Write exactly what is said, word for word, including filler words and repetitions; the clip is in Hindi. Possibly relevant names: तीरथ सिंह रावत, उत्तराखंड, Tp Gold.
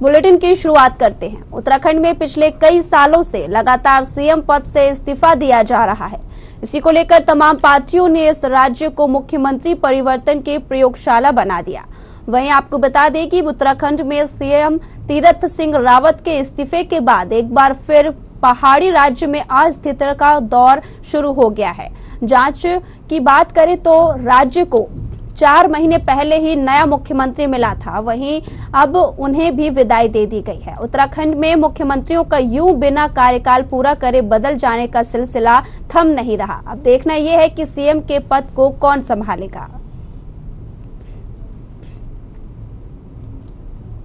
बुलेटिन की शुरुआत करते हैं। उत्तराखंड में पिछले कई सालों से लगातार सीएम पद से इस्तीफा दिया जा रहा है। इसी को लेकर तमाम पार्टियों ने इस राज्य को मुख्यमंत्री परिवर्तन की प्रयोगशाला बना दिया। वहीं आपको बता दें कि उत्तराखंड में सीएम तीरथ सिंह रावत के इस्तीफे के बाद एक बार फिर पहाड़ी राज्य में अस्थिरता का दौर शुरू हो गया है। जांच की बात करें तो राज्य को चार महीने पहले ही नया मुख्यमंत्री मिला था, वहीं अब उन्हें भी विदाई दे दी गई है। उत्तराखंड में मुख्यमंत्रियों का यूं बिना कार्यकाल पूरा करे बदल जाने का सिलसिला थम नहीं रहा। अब देखना यह है कि सीएम के पद को कौन संभालेगा।